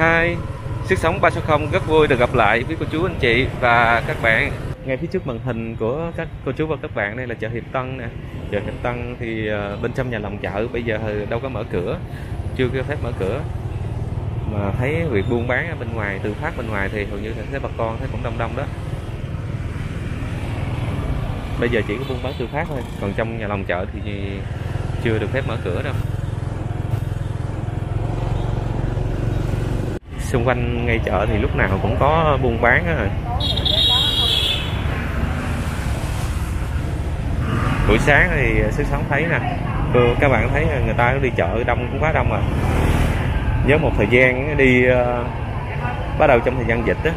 Hi, Sức sống 360 rất vui được gặp lại với cô chú, anh chị và các bạn. Ngay phía trước màn hình của các cô chú và các bạn đây là chợ Hiệp Tân nè. Chợ Hiệp Tân thì bên trong nhà lòng chợ bây giờ đâu có mở cửa, chưa cho phép mở cửa. Mà thấy việc buôn bán ở bên ngoài, tự phát bên ngoài thì hầu như thấy bà con thấy cũng đông đó. Bây giờ chỉ có buôn bán tự phát thôi, còn trong nhà lòng chợ thì chưa được phép mở cửa đâu. Xung quanh ngay chợ thì lúc nào cũng có buôn bán rồi. Buổi sáng thì Sức sống thấy nè, các bạn thấy người ta đi chợ đông cũng quá đông rồi. Nhớ một thời gian đi, bắt đầu trong thời gian dịch á,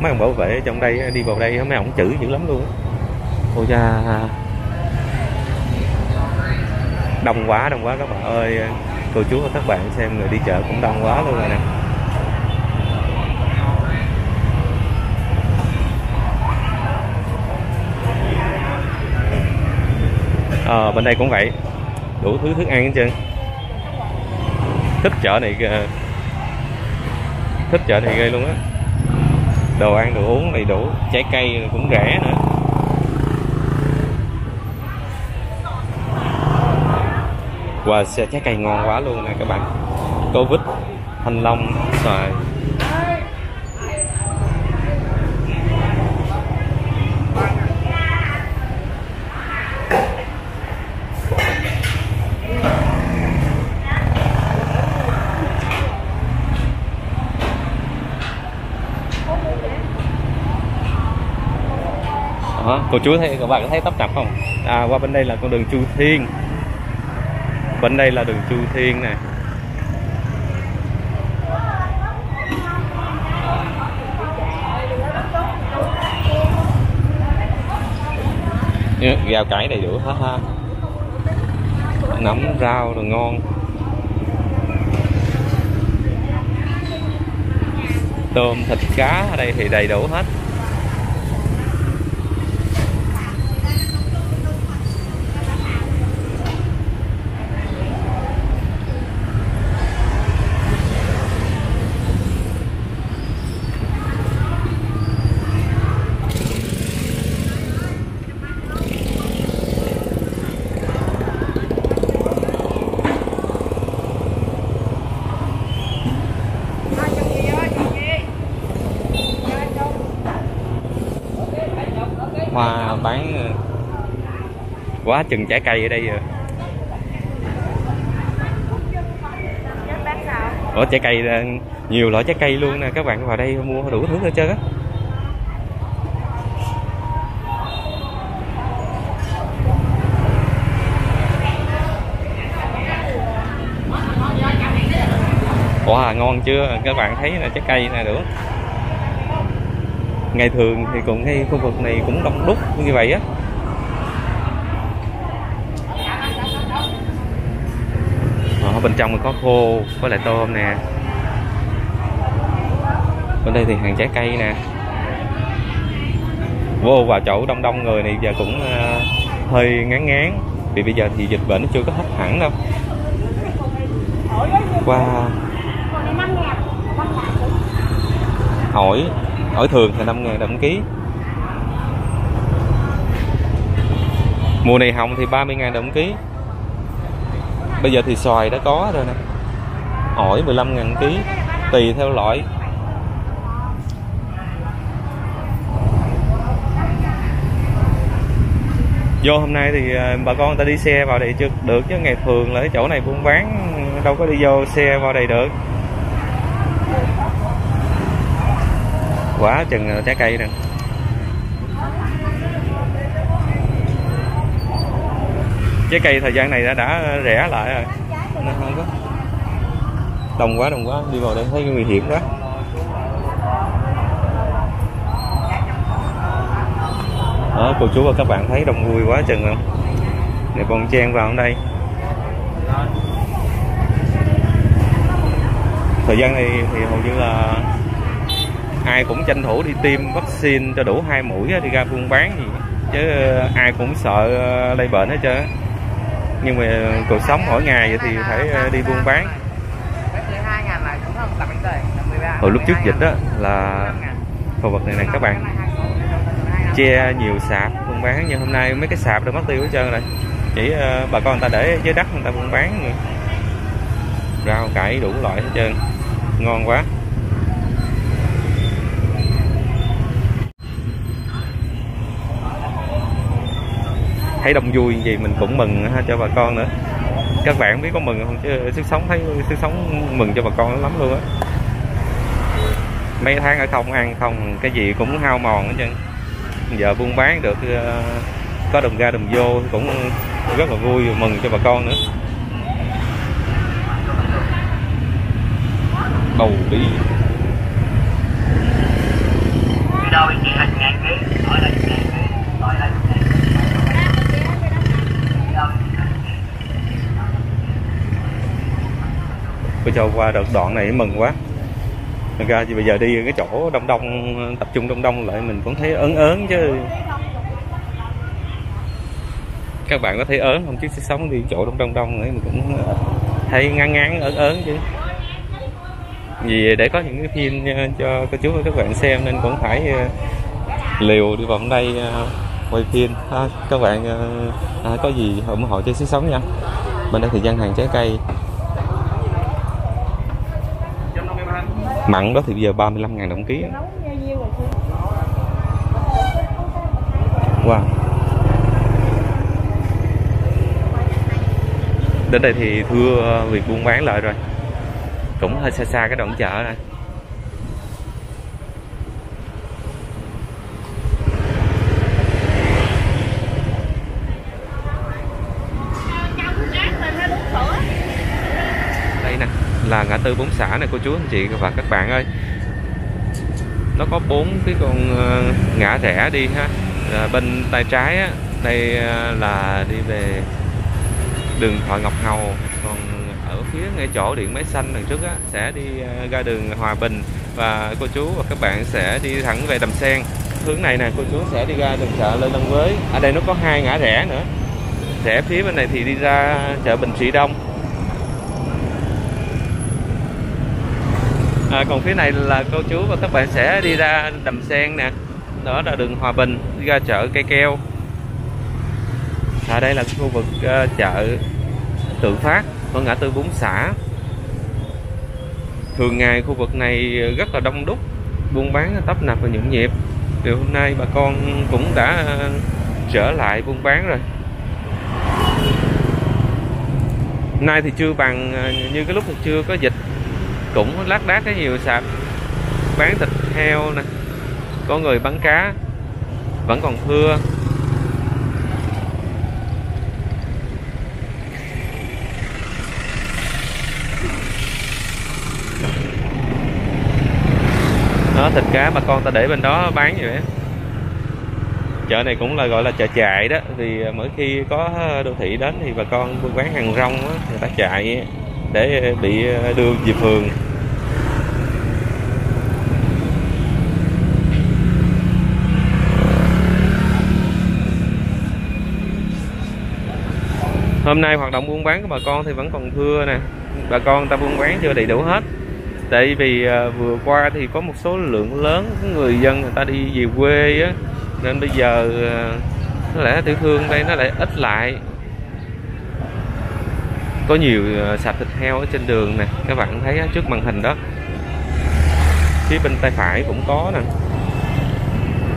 mấy ông bảo vệ trong đây đi vào đây mấy ông chửi dữ lắm luôn á. Ôi da, đông quá các bạn ơi, cô chú và các bạn xem người đi chợ cũng đông quá luôn rồi nè. Bên đây cũng vậy, đủ thứ thức ăn hết trơn. Thích chợ này ghê luôn á. Đồ ăn, đồ uống đầy đủ, trái cây cũng rẻ nữa. Wow, trái cây ngon quá luôn nè các bạn. Cô vít, thanh long, xoài. Cô chú thấy, các bạn có thấy tấp nập không? Qua bên đây là con đường Chu Thiên. Bên đây là đường Chu Thiên nè. Rau cải đầy đủ hết ha. Nấm rau rồi ngon. Tôm, thịt, cá ở đây thì đầy đủ hết. Hoa bán quá chừng trái cây ở đây rồi. Ủa, trái cây, nhiều loại trái cây luôn nè, các bạn vào đây mua đủ thứ hết trơn á. Wow, ngon chưa? Các bạn thấy là trái cây nè, đủ. Ngày thường thì cũng ngay khu vực này cũng đông đúc như vậy á. Ở bên trong có khô với lại tôm nè. Bên đây thì hàng trái cây nè. Vô vào chỗ đông đông người này giờ cũng hơi ngán ngán. Vì bây giờ thì dịch bệnh nó chưa có hết hẳn đâu. Wow. Hỏi ổi thường thì 5.000 đồng ký. Mùa này hồng thì 30.000 đồng ký. Bây giờ thì xoài đã có rồi nè. Ổi 15.000 ký, tùy theo loại. Vô hôm nay thì bà con người ta đi xe vào đây chưa được, chứ ngày thường là cái chỗ này buôn bán đâu có đi vô xe vào đây được. Quá chừng trái cây nè. Trái cây thời gian này đã rẻ lại rồi. Nó không có. Đông quá, đi vào đây thấy nguy hiểm quá. Đó, cô chú và các bạn thấy đông vui quá chừng không? Để con chen vào ở đây. Thời gian này thì hầu như là ai cũng tranh thủ đi tiêm vaccine cho đủ 2 mũi thì ra buôn bán gì, chứ ai cũng sợ lây bệnh hết trơn. Nhưng mà cuộc sống mỗi ngày vậy thì phải đi buôn bán. Hồi lúc trước dịch đó là đồ vật này nè các bạn, che nhiều sạp buôn bán, nhưng hôm nay mấy cái sạp đã mất tiêu hết trơn rồi, chỉ bà con người ta để dưới đất người ta buôn bán nữa. Rau cải đủ loại hết trơn, ngon quá. Thấy đông vui gì mình cũng mừng ha, cho bà con nữa. Các bạn biết có mừng không chứ Sức Sống thấy Sức Sống mừng cho bà con lắm luôn á. Mấy tháng ở không ăn không cái gì cũng hao mòn hết trơn, giờ buôn bán được có đồng ra đồng vô cũng rất là vui, mừng cho bà con nữa. Bầu bí bữa cho qua đợt đoạn này mừng quá. Thật ra thì bây giờ đi cái chỗ đông đông, tập trung đông đông lại mình cũng thấy ớn ớn chứ. Các bạn có thấy ớn không chứ Sức Sống đi chỗ đông đông đông nữa mình cũng thấy ngán ngán ớn ớn chứ. Vì để có những cái phim cho cô chú và các bạn xem nên cũng phải liều đi vào hôm nay quay phim. Các bạn có gì ủng hộ cho Sức Sống nha. Mình đang thời gian hàng trái cây. Mặn đó thì bây giờ 35.000 đồng ký. Wow. Đến đây thì thưa việc buôn bán lại rồi. Cũng hơi xa xa cái đoạn chợ này. Là ngã tư Bốn Xã này cô chú anh chị và các bạn ơi, nó có 4 cái con ngã rẽ đi ha. Là bên tay trái á, đây là đi về đường Thoại Ngọc Hầu, còn ở phía ngay chỗ điện máy xanh đằng trước á sẽ đi ra đường Hòa Bình, và cô chú và các bạn sẽ đi thẳng về Đầm Sen. Hướng này nè cô chú sẽ đi ra đường chợ Lê Lâm với. Ở đây nó có 2 ngã rẽ nữa. Rẽ phía bên này thì đi ra chợ Bình Trị Đông. Còn phía này là cô chú và các bạn sẽ đi ra Đầm Sen nè. Đó là đường Hòa Bình, đi ra chợ Cây Keo. Ở đây là khu vực chợ Tự Phát của ngã tư Bốn Xã. Thường ngày khu vực này rất là đông đúc, buôn bán tấp nập và nhộn nhịp. Điều hôm nay bà con cũng đã trở lại buôn bán rồi. Hôm nay thì chưa bằng như cái lúc chưa có dịch, cũng lác đác cái nhiều sạp bán thịt heo nè, có người bán cá vẫn còn thưa. Đó, thịt cá bà con ta để bên đó bán vậy. Chợ này cũng là gọi là chợ chạy đó, thì mỗi khi có đô thị đến thì bà con buôn bán hàng rong đó, người ta chạy để bị đưa về phường. Hôm nay hoạt động buôn bán của bà con thì vẫn còn thưa nè, bà con ta buôn bán chưa đầy đủ hết. Tại vì vừa qua thì có một số lượng lớn người dân người ta đi về quê á, nên bây giờ có lẽ tiểu thương đây nó lại ít lại. Có nhiều sạp thịt heo ở trên đường nè, các bạn thấy trước màn hình đó. Phía bên tay phải cũng có nè.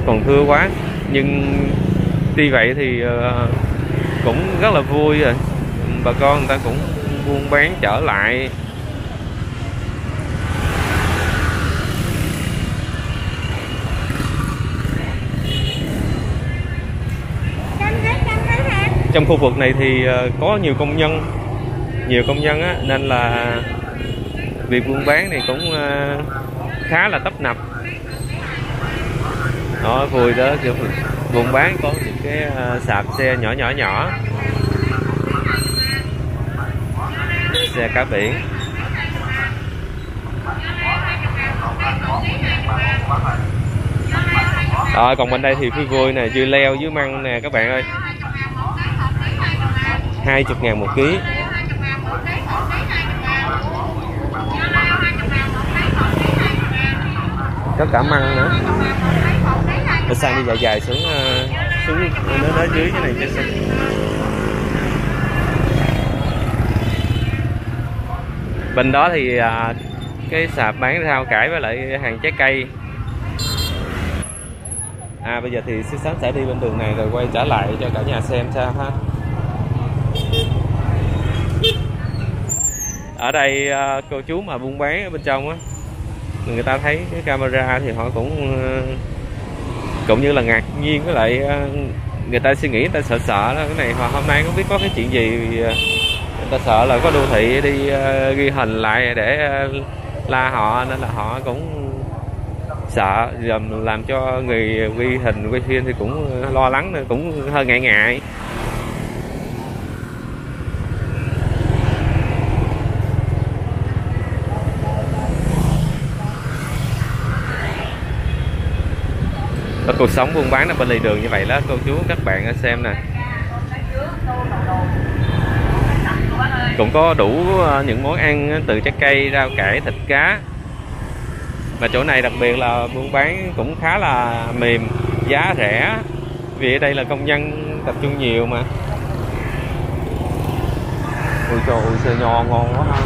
Còn thưa quá, nhưng tuy vậy thì cũng rất là vui rồi. Bà con người ta cũng buôn bán trở lại. Trong khu vực này thì có nhiều công nhân, á, nên là việc buôn bán này cũng khá là tấp nập. Đó, vui đó, kiểu buôn bán có những cái sạp xe nhỏ, xe cá biển. Rồi, còn bên đây thì vui vui nè, dưa leo, dưa măng nè các bạn ơi, 20.000 một ký. có cả măng nữa. Để sang đi dài dài xuống xuống dưới cái này cho xem. Bên đó thì cái sạp bán rau cải với lại hàng trái cây. À bây giờ thì Sức Sống sẽ đi bên đường này rồi quay trở lại cho cả nhà xem sao ha. Ở đây cô chú mà buôn bán ở bên trong á, người ta thấy cái camera thì họ cũng như là ngạc nhiên, với lại người ta suy nghĩ, người ta sợ sợ đó. Cái này họ hôm nay không biết có cái chuyện gì, người ta sợ là có đô thị đi ghi hình lại để la họ, nên là họ cũng sợ, làm cho người ghi hình quay phim thì cũng lo lắng, cũng hơi ngại ngại. Đó, cuộc sống buôn bán ở bên lề đường như vậy đó cô chú các bạn xem nè, cũng có đủ những món ăn từ trái cây, rau cải, thịt cá. Và chỗ này đặc biệt là buôn bán cũng khá là mềm, giá rẻ, vì ở đây là công nhân tập trung nhiều mà. Ôi trời ơi, sơ nho ngon quá ha.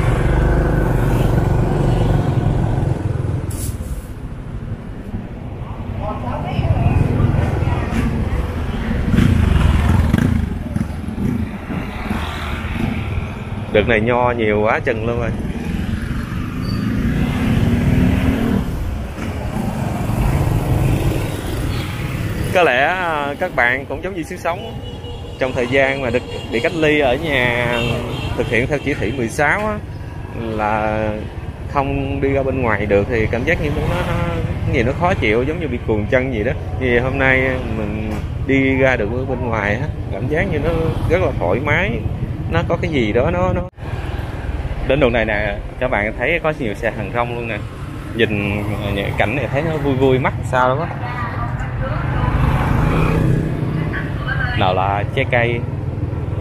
Đợt này nho nhiều quá chừng luôn rồi. Có lẽ các bạn cũng giống như Sức Sống, trong thời gian mà được bị cách ly ở nhà, thực hiện theo chỉ thị 16 á, là không đi ra bên ngoài được, thì cảm giác như nó khó chịu, giống như bị cuồng chân gì đó. Vì hôm nay mình đi ra được bên ngoài á, cảm giác như nó rất là thoải mái, nó có cái gì đó nó đến đường này nè các bạn thấy có nhiều xe hàng rong luôn nè, nhìn cảnh này thấy nó vui vui mắt sao lắm á. Nào là trái cây,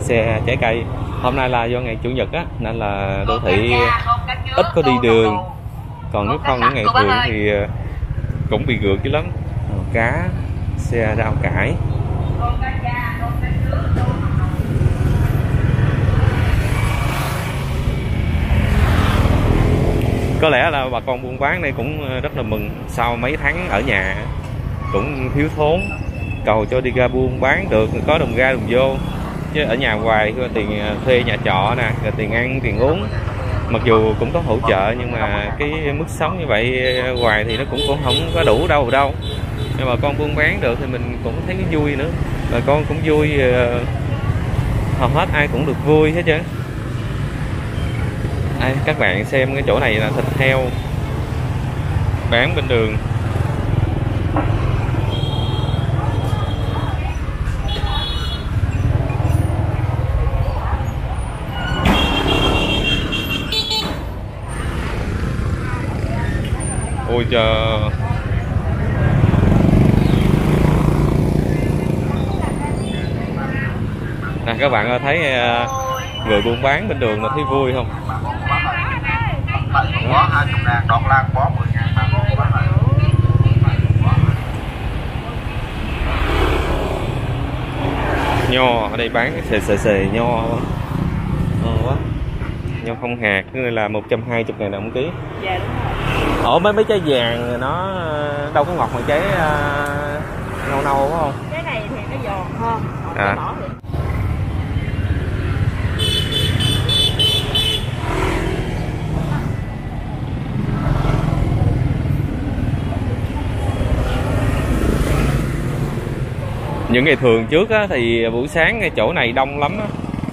xe trái cây. Hôm nay là do ngày chủ nhật á, nên là đô thị ít có đi đường, còn nếu không những ngày thường thì cũng bị gượt chứ lắm. Cá, xe rau cải. Có lẽ là bà con buôn bán đây cũng rất là mừng, sau mấy tháng ở nhà cũng thiếu thốn, cầu cho đi ra buôn bán được, có đồng ra đồng vô. Chứ ở nhà hoài tiền thuê nhà trọ nè, rồi tiền ăn tiền uống, mặc dù cũng có hỗ trợ nhưng mà cái mức sống như vậy hoài thì nó cũng không có đủ đâu. Nhưng mà con buôn bán được thì mình cũng thấy vui nữa, bà con cũng vui, hầu hết ai cũng được vui hết chứ. À, các bạn xem cái chỗ này là thịt heo bán bên đường. Ôi trời, à, các bạn thấy người buôn bán bên đường là thấy vui không? Đó. Nho ở đây bán xề nho ngon quá, nho không hạt nên là 120.000 đồng một ký. Dạ đúng rồi. Ủa mấy trái vàng nó đâu có ngọt mà trái nâu quá không? Trái này thì nó giòn hơn. À. Những ngày thường trước á, thì buổi sáng cái chỗ này đông lắm á.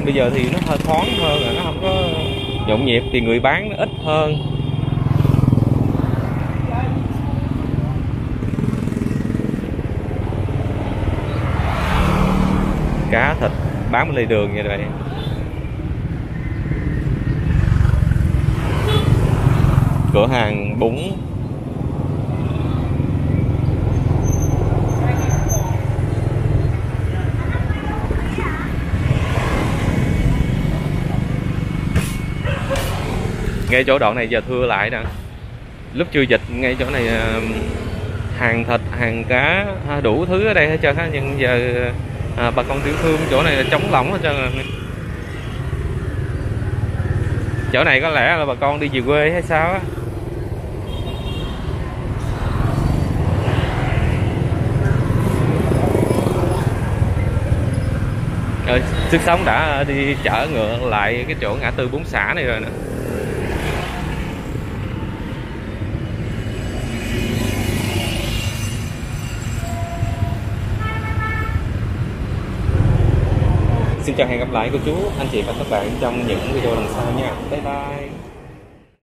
Bây giờ thì nó hơi thoáng hơn, nó không có nhộn nhịp thì người bán nó ít hơn. Cá thịt bán bên lề đường vậy này. Cửa hàng bún. Ngay chỗ đoạn này giờ thưa lại nè, lúc chưa dịch ngay chỗ này hàng thịt, hàng cá, đủ thứ ở đây hết trơn á. Nhưng giờ bà con tiểu thương chỗ này là trống lỏng hết trơn. Chỗ này có lẽ là bà con đi về quê hay sao á. Rồi, Sức Sống đã đi chở ngược lại cái chỗ ngã tư Bốn Xã này rồi nè. Xin chào, hẹn gặp lại cô chú, anh chị và các bạn trong những video lần sau nha. Bye bye.